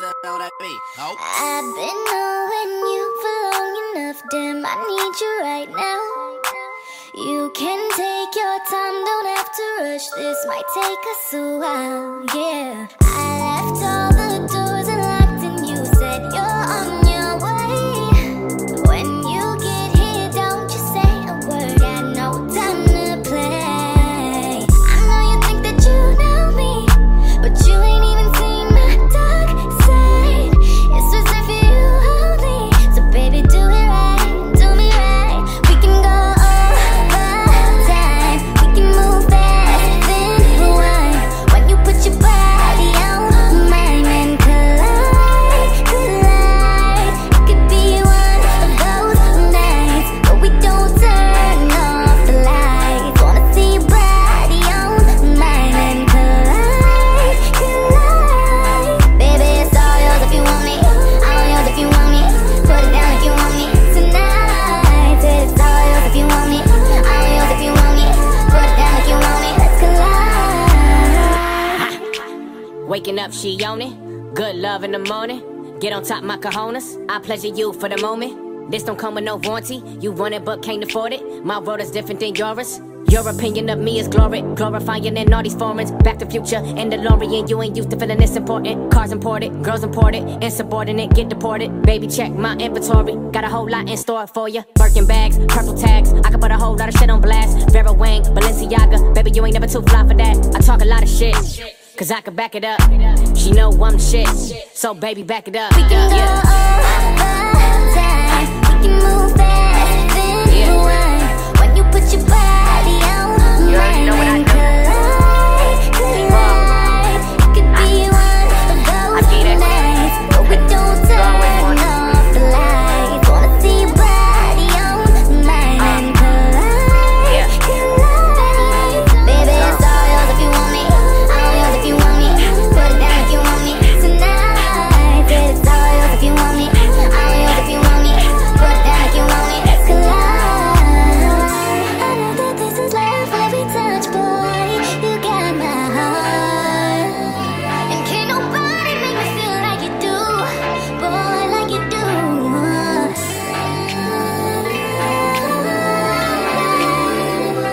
that know that me. Nope. I've been knowing you for long enough, damn, I need you right now. You can take your time, don't have to rush, this might take us a while, yeah. I left all the doors unlocked and you said you're on your way. When you get here, don't you say a word, got no time to play. I know you think that you know me, but you ain't even seen my dark side. It's just if you hold me, so baby do it right, do me right. We can go all the time, we can move fast, then rewind. When you put your body on mine and collide, collide. It could be one of those nights, but we don't turn off the lights. Wanna see your body on mine and collide, collide. Baby, it's all yours if you want me, all yours if you want me. Put it down if you want me tonight. It's all yours if you want me, all yours if you want me. Put it down if you want me, let's collide. Waking up, she on it. Good love in the morning. Get on top, my cojones. I pleasure you for the moment. This don't come with no warranty. You want it but can't afford it. My world is different than yours. Your opinion of me is glory, glorifying in all these forums. Back to Future and DeLorean. You ain't used to feeling this important. Cars imported, girls imported, insubordinate, get deported. Baby, check my inventory. Got a whole lot in store for ya. Birkin bags, purple tags. I can put a whole lot of shit on blast. Vera Wang, Balenciaga. Baby, you ain't never too fly for that. I talk a lot of shit, cause I can back it up. She know I'm the shit, so baby, back it up. We can go all the time, we can move fast, then rewind. When you put your body on you already know what I mine, do. collide, collide. It could be one of those nights, but we don't turn off the lights. Wanna see your body on mine and collide, collide. Baby, it's all yours if you want me, all yours if you want me. Put it down if you want me tonight. It's all yours if you want me, all yours if you want me. Put it down if you want me, let's collide. I know that this is love, every touch, boy, you got my heart. And can't nobody make me feel like you do, boy, like you do. We can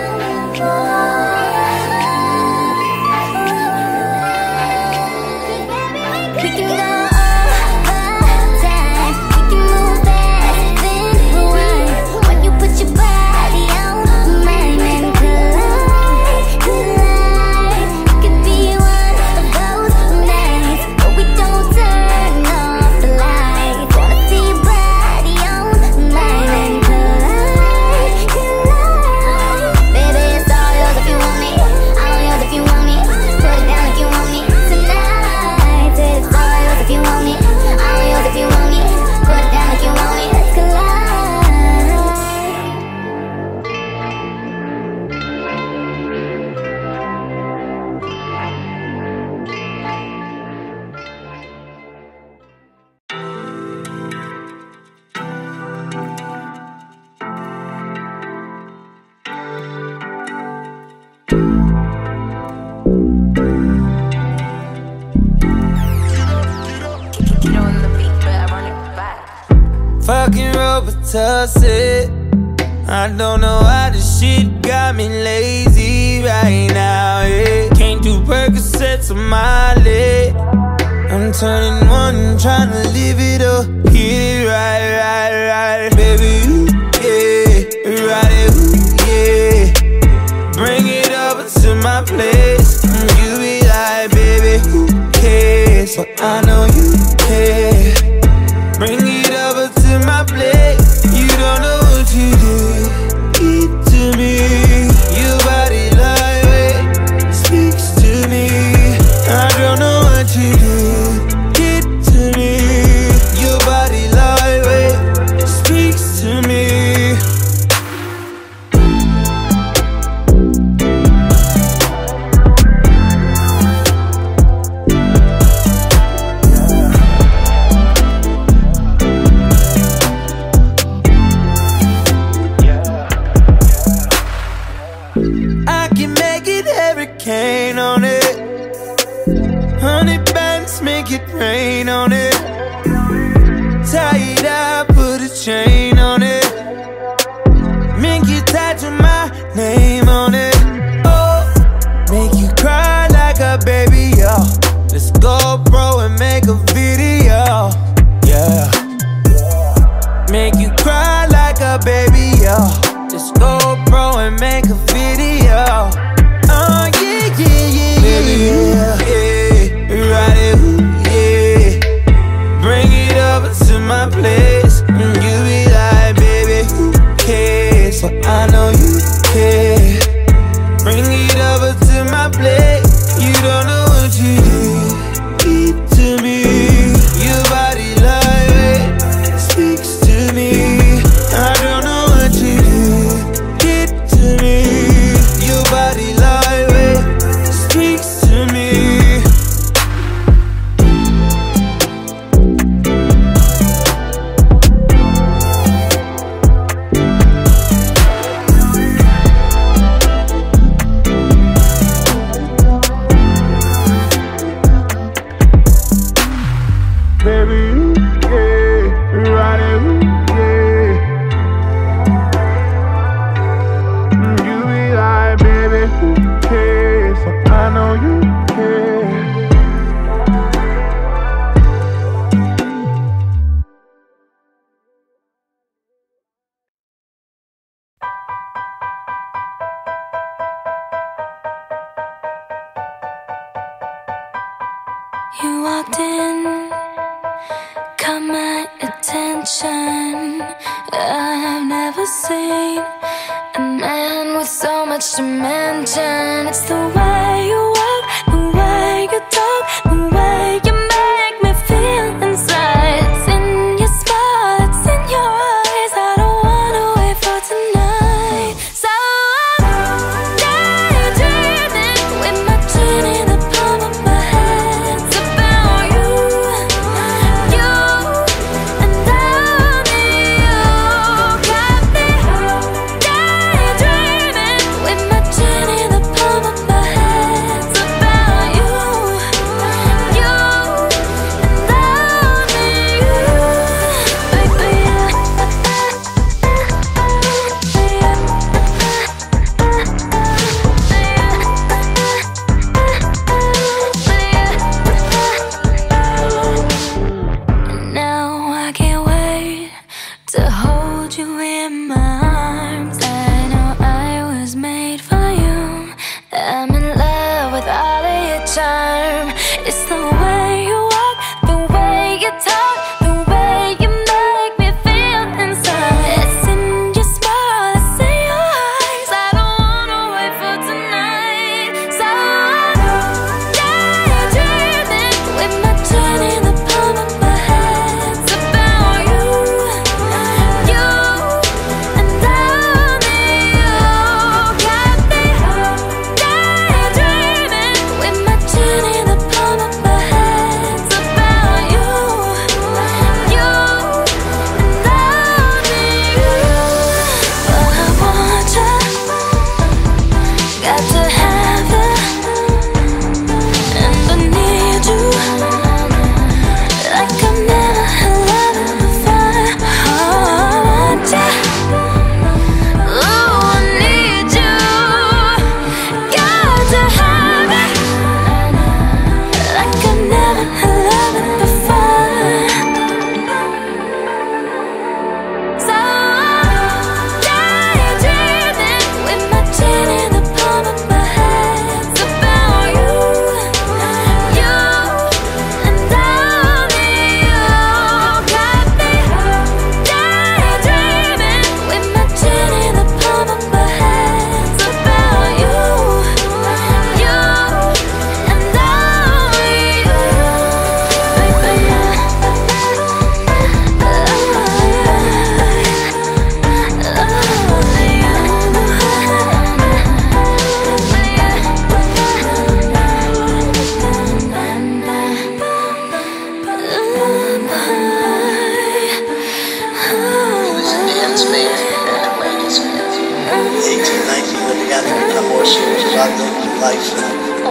go all the time, we can move fast, then rewind. When you put your body on mine and collide, collide. It could be one of those nights, but we don't turn off the lights. Wanna see your body on mine and collide, collide. Baby, it's all yours if you want me, all yours if you want me. Put it down if you want me tonight. It's all yours if you want me, all yours if you want me. Put it down if you want me, let's collide. Get on the beat, but I run it back. Fucking Robitussin said, I don't know why this shit got me lazy right now, yeah. Can't do Percocets on my leg. I'm turning one, trying to live it up. Get it right. Baby, ooh, yeah, ride it, ooh, yeah. Bring it up to my place. And you be like, baby, who cares? But I know you care. Bring it up to my place. You don't know what you did to me. Your body lightweight speaks to me. I don't know what you did to me. Your body lightweight speaks to me. I can make it hurricane on it. 100 bands let's make it rain on it. Tie it up, put a chain on it. Make it tied to my name on it. Oh, make you cry like a baby, yo. Let's go, bro, and make a video, yeah. Make you cry like a baby, yo. Let's go, bro, and make a video. Oh, yeah, yeah, yeah, baby, yeah, yeah. Ride it, ooh, yeah. Bring it over to my place, and you be like, baby, who cares? But I know you care. Bring it over to my place. You don't know what you do. You walked in, caught my attention. I've never seen a man with so much dimension. It's the way you walk, the way you talk, the way you make me feel inside. It's in your smile, it's in your eyes. I don't wanna wait for tonight. So I'm daydreaming with my chin in the palm of my hand.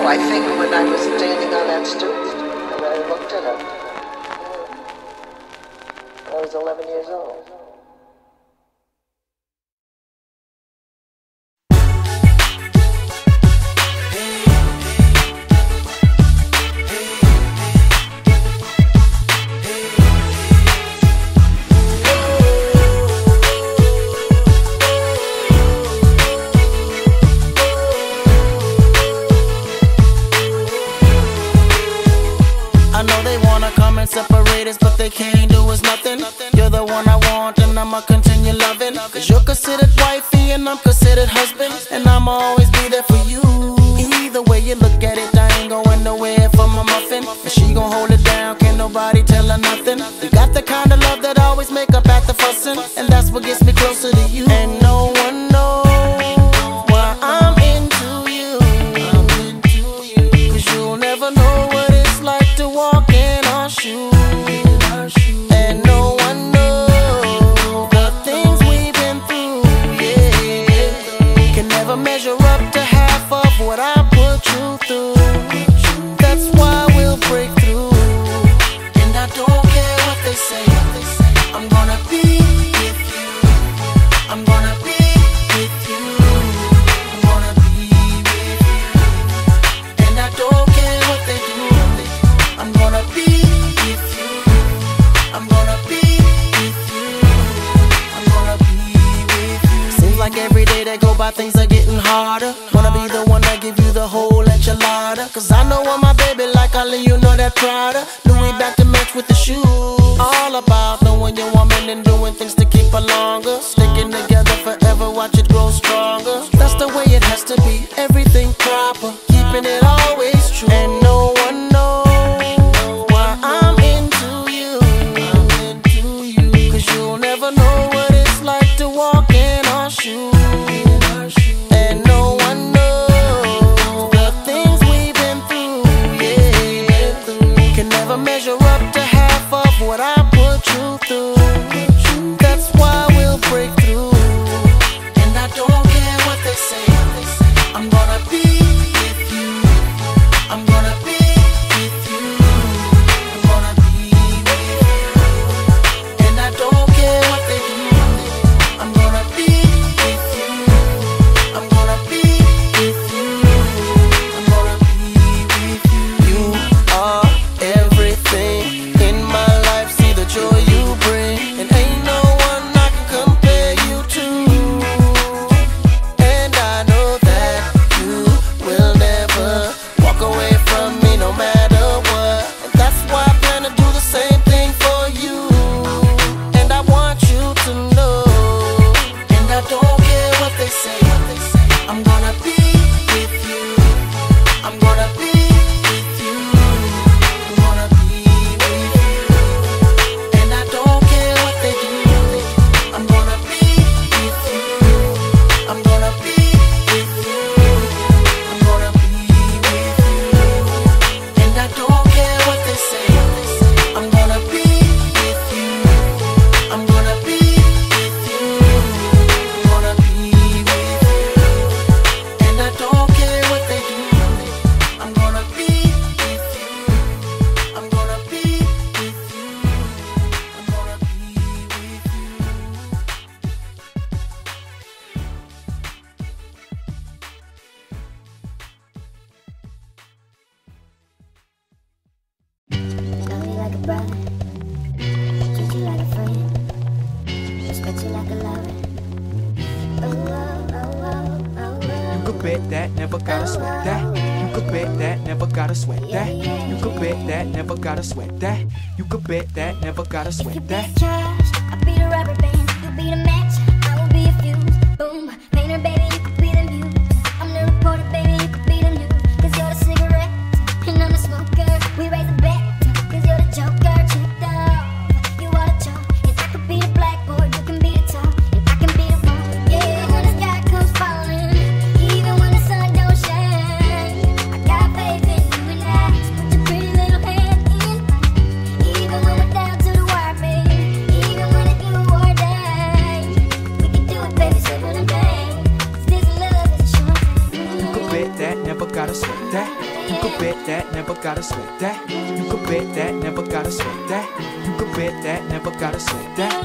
I think when I was standing on that stoop, Senate. I was 11 years old. Separate us, but they can't do us nothing. You're the one I want, and I'ma continue loving. Cause you're considered wifey, and I'm considered husband. And I'ma always be there for you. Either way you look at it, I ain't going nowhere for my muffin. And she gon' hold it down, can't nobody tell her nothing. You got the kind of love that always make up at the fussing, and that's what gets me closer to you. And no one knows why I'm into you, cause you'll never know what it's like to walk in our shoes. And no one knows the things we've been through, yeah. Can never measure up to half of what I put you through. That's why we'll break through. And I don't care what they say, I'm gonna be with you. I'm gonna be with you. I'm gonna be with you. And I don't care what they do, I'm gonna be with you. I'm gonna be with you. I'm gonna be with you. Seems like every day that go by things are getting harder. Wanna be the one that give you the whole enchilada. Cause I know I'm my baby like Ali, you know that Prada. Louis back to match with the shoes. All about knowing your woman and doing things to keep her longer. Sticking together forever, watch it grow stronger. That's the way it has to be, everything proper. Keeping it always true. And no one knows what I put you through. That's why we'll break through. And I don't care what they say, I'm gonna be with you. I'm gonna be with you. I'm gonna be with you. And I don't care what they do, I'm gonna be with you. I'm gonna be with you. I'm gonna be with you. You are everything in my life, see the joy you bring, and ain't no one I can compare you to. And I know that you will never walk away from me, no matter what. And that's why I plan to do the same thing for you. And I want you to know, and I don't care what they say, I'm gonna be with you. I'm gonna be with you. I'm gonna be with you. Brother, treat you like a friend, respect you like a lover. Oh, oh, oh, oh, oh. You could bet that, never gotta sweat that. You could bet that, never gotta sweat that. You could bet that, never gotta sweat that. You could bet that, never gotta sweat that. If you be the judge, I'll be the rubber band. You be the match, I will be a fuse. Boom, painter, baby, you could be the muse. I'm the reporter, baby, you could be the news. Cause you're the cigarette, and I'm the smoker. We raise the bet. could bet that, never gotta sweat that. You could bet that, never gotta sweat that. You could bet that, never gotta sweat that.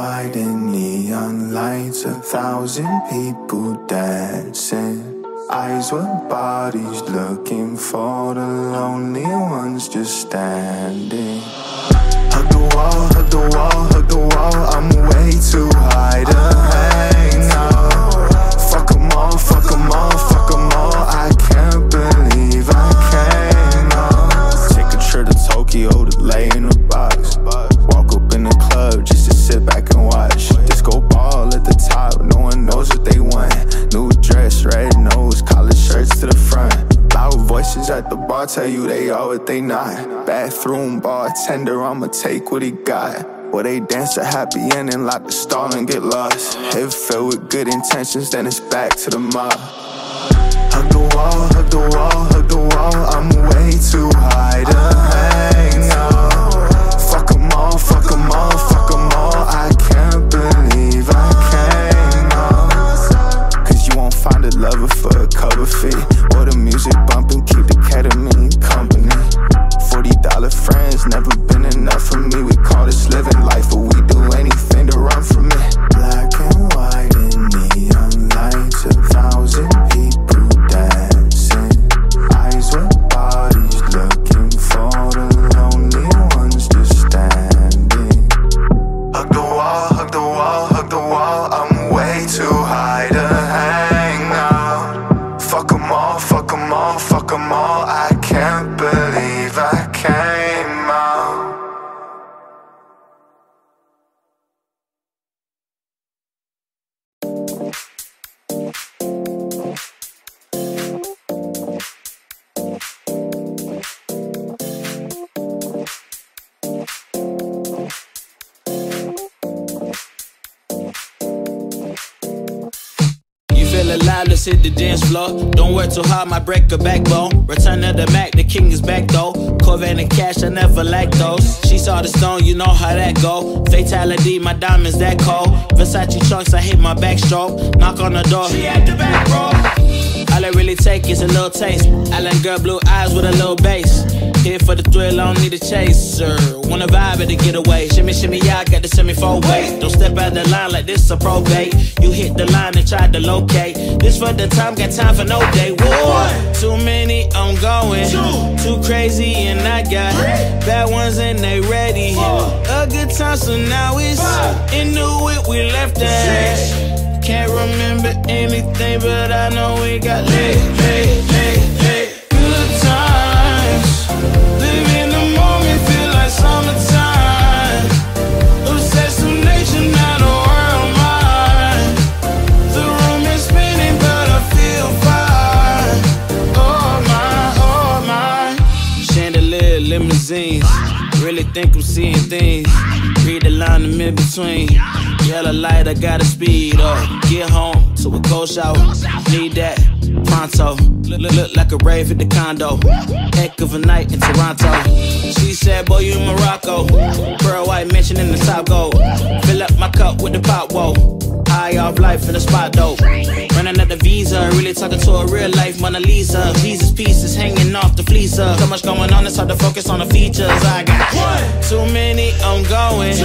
wide in neon lights, 1,000 people dancing. Eyes were bodies looking for the lonely ones just standing. Hug the wall, hug the wall, hug the wall, I'm way too high to hang now. Fuck them all, fuck them all, fuck them all, I can't believe I came now. Take a trip to Tokyo to lay in a box. Walk up in the club just to sit back and watch. Disco ball at the top, no one knows what they want. New dress, red nose, collared shirts to the front. Loud voices at the bar tell you they are what they not. Bathroom bartender, I'ma take what he got. Well, they dance a happy ending like the star and get lost. If filled with good intentions, then it's back to the mob. Hug the wall, hug the wall, hug the wall, I'm way too high to hang now. Fuck them all, fuck them all, fuck them all, I can't believe I came now. Cause you won't find a lover for a cover fee. Music bumping, keep the ketamine company. $40 friends, never been enough for me. We call this living life, but we do anything to run from it. Black and white in neon lights, 1,000 people dancing. Eyes with bodies looking for the lonely ones just standing. Hug the wall, hug the wall, hug the wall, I'm way too high to hang now. Fuck them all, fuck them all, fuck them all, I can't believe I came out. Alive, let's hit the dance floor. Don't work too hard, might break a backbone. Return of the Mac, the king is back though. Corvette and cash, I never lack those. She saw the stone, you know how that go. Fatality, my diamonds that cold. Versace trunks, I hit my backstroke. Knock on the door, she at the back row. All I really take is a little taste. Island girl, blue eyes with a little bass. Here for the thrill, I don't need a chaser. Wanna vibe at a getaway. Shimmy, shimmy, y'all got to send me 4 ways. Don't step out the line like this a probate. You hit the line and try to locate. This for the time, got time for no day. War. Too many ongoing. 2. Too crazy and I got 3. Bad ones and they ready. 4. A good time, so now it's 5. Into it, we left at. Can't remember anything, but I know we got lit. Good times. Live in the moment, feel like summertime. Obsessed with nature now. Limousines, really think I'm seeing things. Read the line in mid-between. Yellow light, I gotta speed up. Get home to a cold shower. Need that pronto. Look like a rave at the condo. Heck of a night in Toronto. She said, boy, you in Morocco. Pearl white mansion in the top gold. Fill up my cup with the pop, whoa. High off life in the spot though. Running at the Visa, really talking to a real life Mona Lisa. Jesus pieces hanging off the fleecer. So much going on, it's hard to focus on the features. I got 1. Too many ongoing.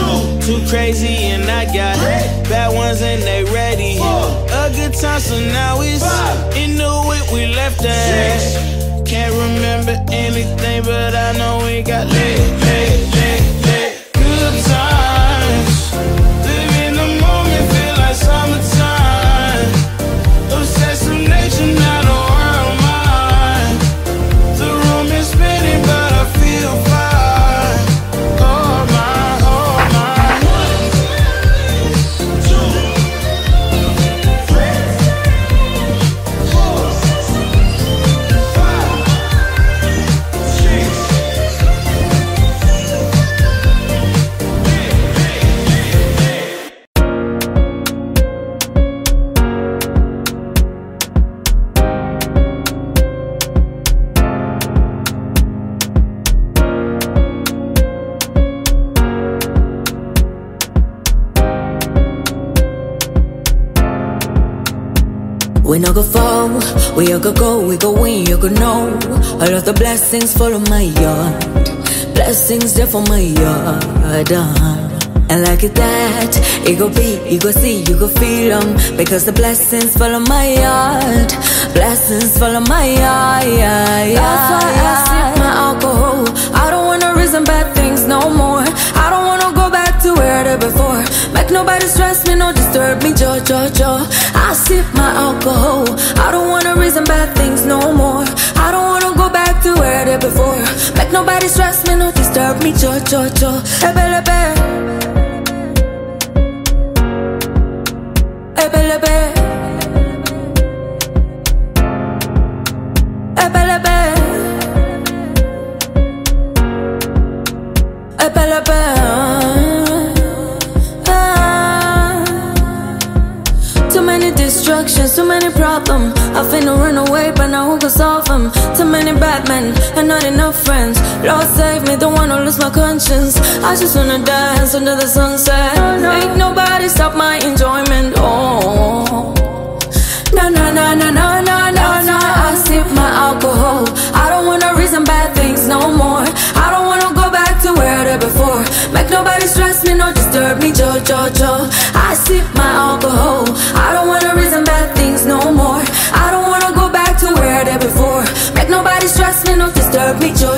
2. Too crazy and I got 3. Bad ones and they ready. 4. A good time, so now it's 5. Into it, we left at. Can't remember anything, but I know we got lit. Good times. Summertime, obsessed with nature, not a world mine. The room is spinning, but I feel fine. Oh my, oh my. 1, 2, 3, 4, 5, 6. We no go fall, we a go go, we go win, you go know. All of the blessings follow my yard. Blessings there for my yard. And like it that, it go be, you go see, you go feel them, because the blessings follow my heart, blessings follow my heart. That's why I sip my alcohol. I don't wanna reason bad things no more. I don't wanna go back to where they before. Make nobody stress me, no disturb me, jo. I sip my alcohol. I don't wanna reason bad things no more. I don't wanna go back to where they before. Make nobody stress me, no disturb me, jo. Too many distractions, too many problems. I finna run away, but now who can solve them? Too many bad men and not enough friends. Lord save me, don't wanna lose my conscience. I just wanna dance under the sunset. Ain't nobody stop my enjoyment. Oh, no. I sip my alcohol. I don't wanna reason bad things no more. I don't wanna go back to where they before. Make nobody stress me, no disturb me, jo. I sip my alcohol. I don't wanna reason bad things no more. I don't wanna go back to where they before. Make nobody stress me, no disturb me, jo.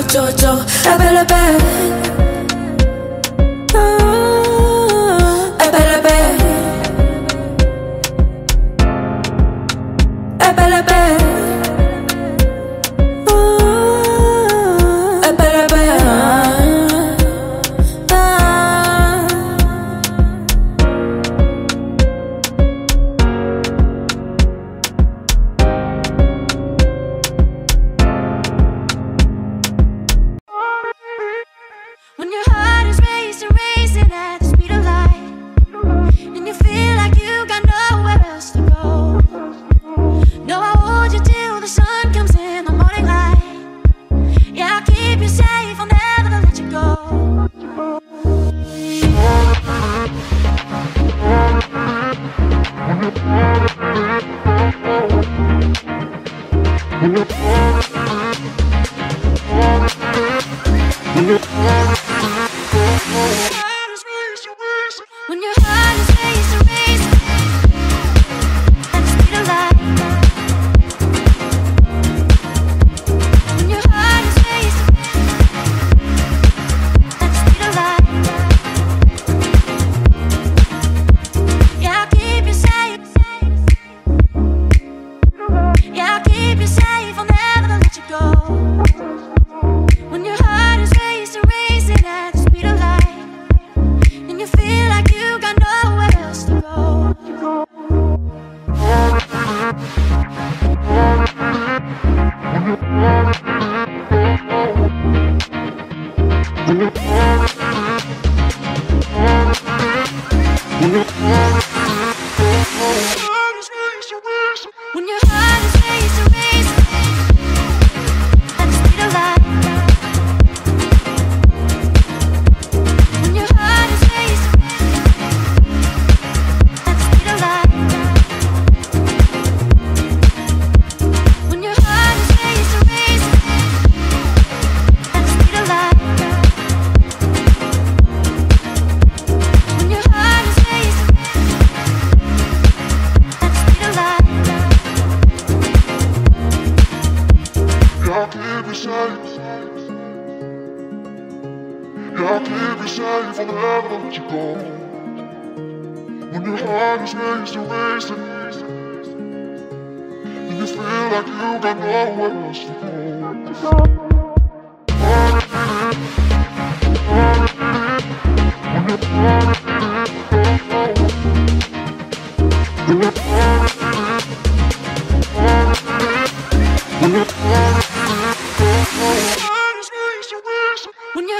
When your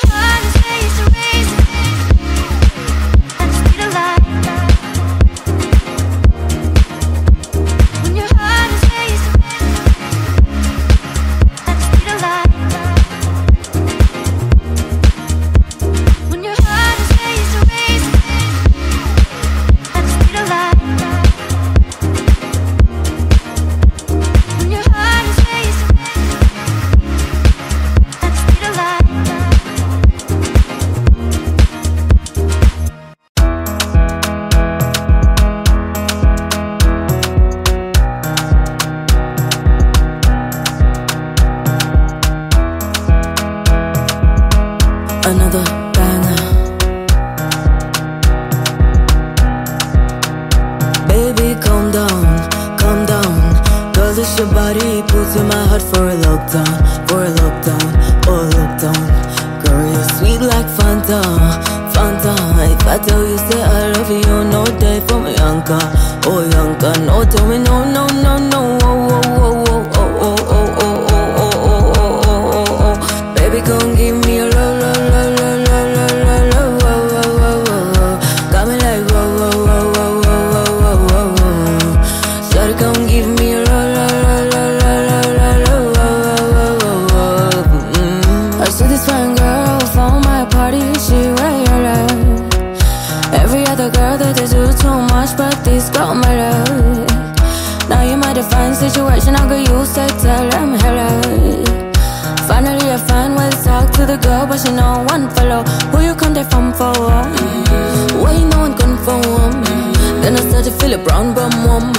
heart is racing to my heart for a lockdown, for a lockdown, oh lockdown. Girl, you're sweet like Fanta, Fanta. If I tell you say I love you, no die for me, Yanka, oh Yanka. No, tell me no, no, no, no, oh, oh, oh, oh, oh, oh, oh, oh, oh, oh, oh, oh, oh, oh. Baby, come give me your love, love, love, love, love, love, love, love, oh, oh, oh, oh. Got me like oh, oh, oh, oh, oh, oh, oh, oh. Shawty, come give me your love. But this got my love. Now you might define situation. I got you said tell them hello. Finally I find way to talk to the girl, but she no one follow. Who you come there from for? Why no one confirm? Then I started to feel a brown bum warm,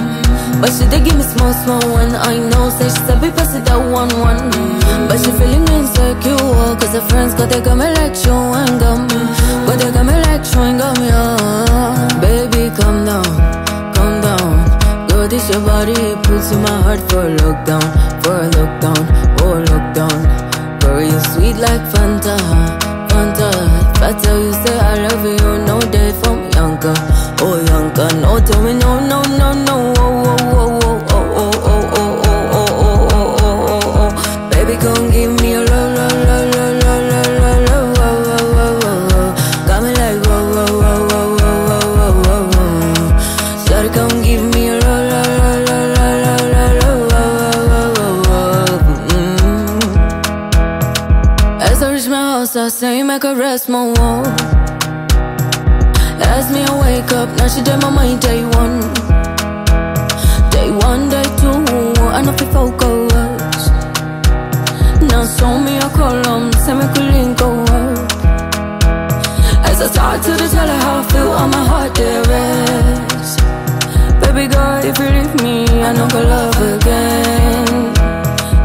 but she did give me small small one. I know say she said be passing that one one, but she feeling insecure, cause her friends got they got me like chewing gum, but they got me like chewing gum, yeah. Baby, calm down, calm down. Girl, this your body, it puts in my heart for a lockdown, for a lockdown, oh lockdown. Girl, you're sweet like Fanta, Fanta. If I tell you say I love you, no day for me, Yanka, oh Yanka. No, tell me no, no, no, no, oh, oh, oh, oh, oh, oh, oh, oh, oh, oh, oh, oh, oh, oh. Baby, come give me your love, love, love, love, love, love, love, love, oh, oh, oh, oh. Got me like oh, oh, oh, oh, oh, oh, oh, oh. Shawty, come give me your love, love, love, love, love, love, love, oh, oh, oh. As I reach my house, I say make her rest my wall. Asked me to wake up, now she dead my mind day one. Day one, day two, I know people go out. Now show me a column, say me could link go out. As I talk to the teller how I feel on my heart there is. Baby girl, if you leave me, I know go love again.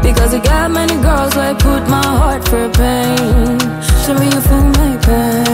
Because I got many girls where I put my heart for pain. Show me you feel my pain.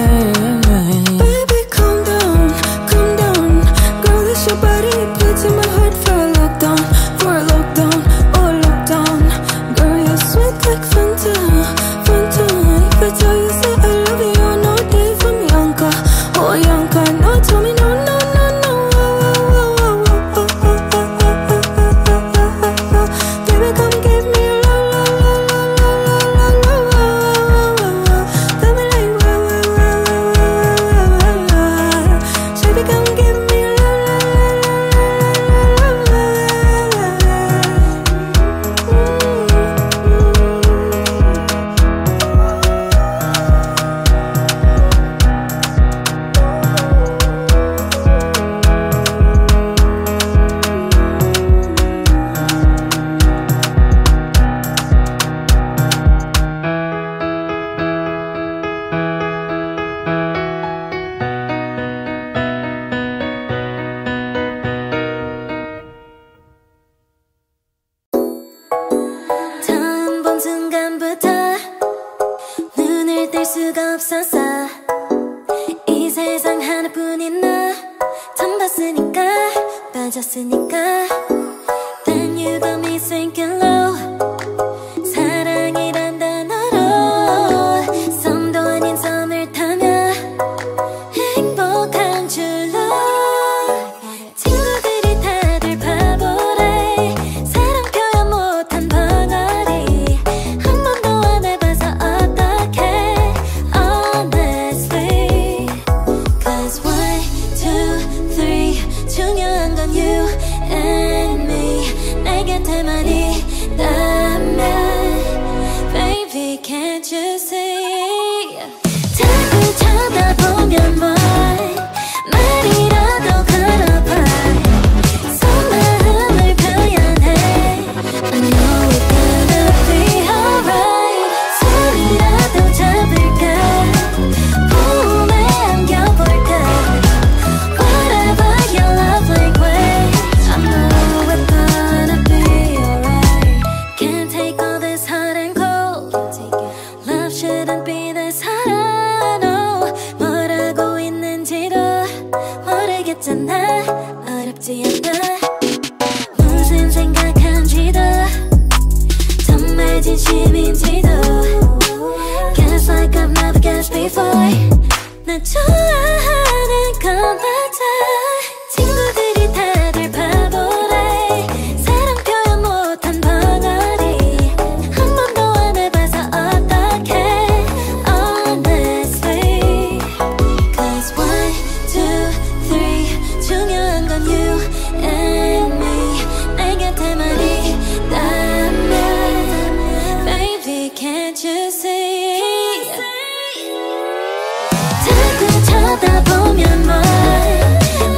어렵지 않아 무슨 생각한지도 나 좋아하는 거 맞아. 친구들이 다들 바보래. 사랑 표현 못한 벙어리. 한 번도 안 해봐서 어떡해. Honestly, cause 1, 2, 3 중요한 건 you and me. 날 곁에 많이 있다면 baby can't you see. 쳐다보면 뭘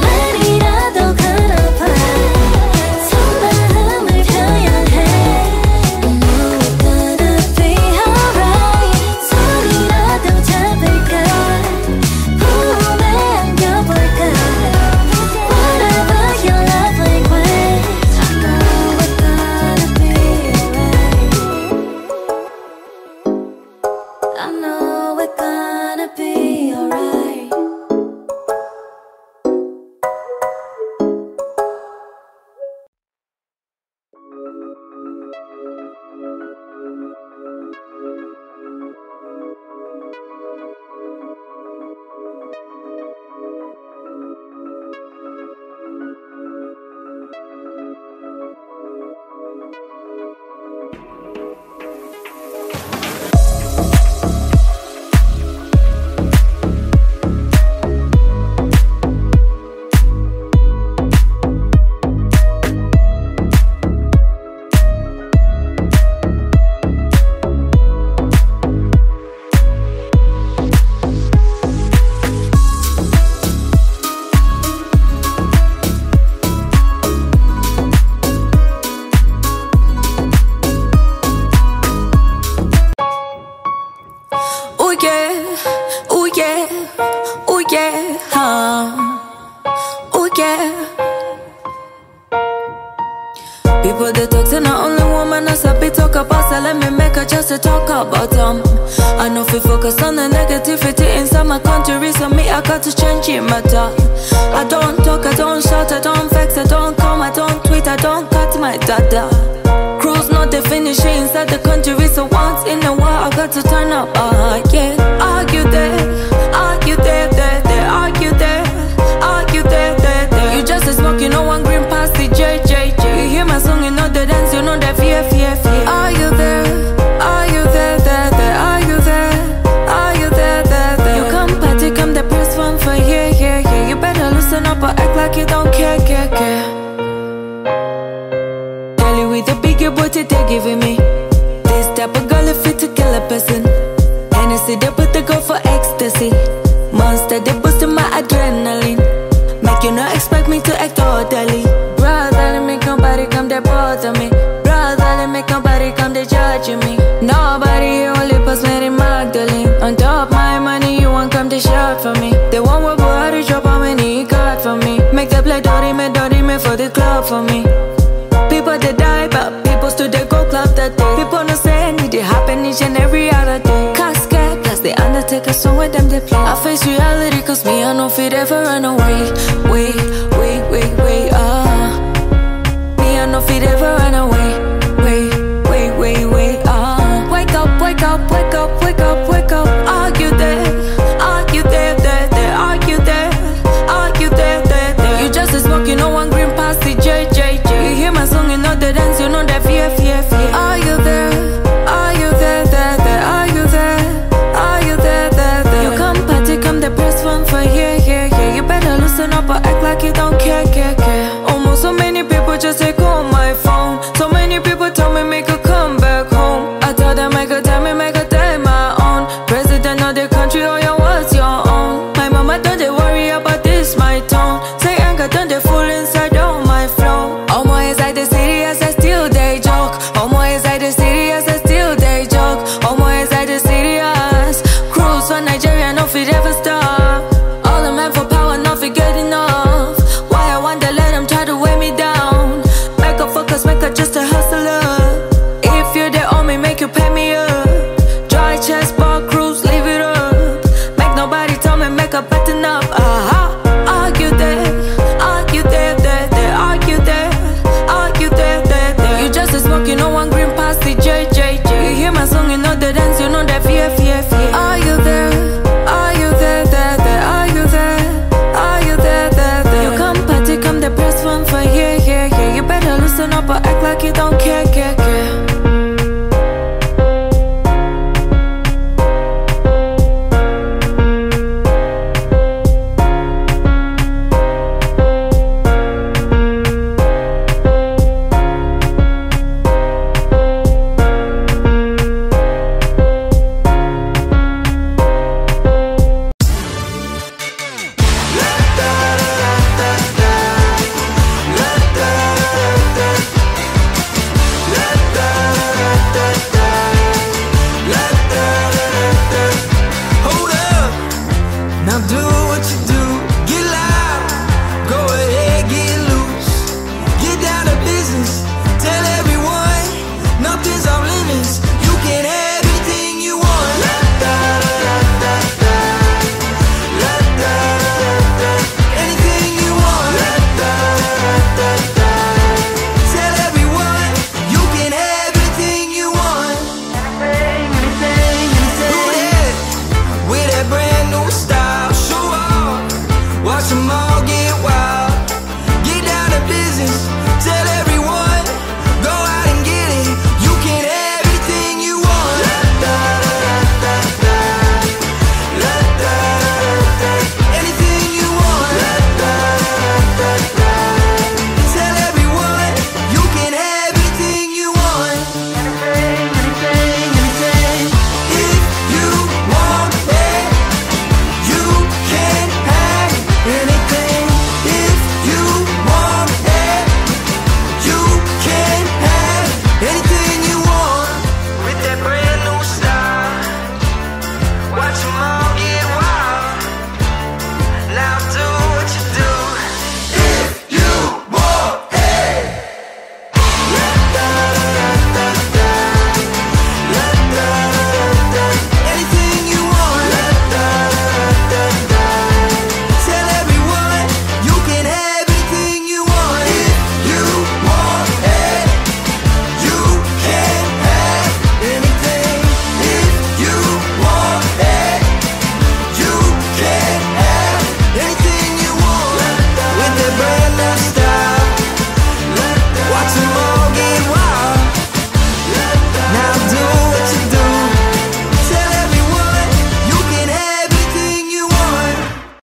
말이라도 걸어봐. 손마음을 표현해. And now it's gonna be alright. 손이라도 잡을까. 품에 안겨볼까. Whatever your loving way, I know it's gonna be alright. I know it's gonna be alright. People they talk to not only woman as a bit talk about, so let me make her just to talk about them. I know if you focus on the negativity inside my country, so me I got to change it matter. I don't talk, I don't shout, I don't vex, I don't come, I don't tweet, I don't cut my dada. Cruise not the finishing inside the country, so once in a while I got to turn up. Yeah, argue there. You don't care. Girlie with a bigger booty, they're giving me this type of girl if it to kill a person. Hennessy, they put the girl for ecstasy. Monster, they boosting my adrenaline. Make you not expect me to act orderly. Brother, they make nobody come, they bother me. Brother, they make nobody come, they judging me. Nobody here, only pass Mary Magdalene. On top my money, you won't come to shop for me. They won't work hard to drop how many got for me. Make them play dirty me for the club for me. People they die, but people still they go club that day. People no say anything happen each and every other day. Cascade plus the undertaker, so with them they play. I face reality, cause me I know fit ever run away. We, me I know fit ever run away.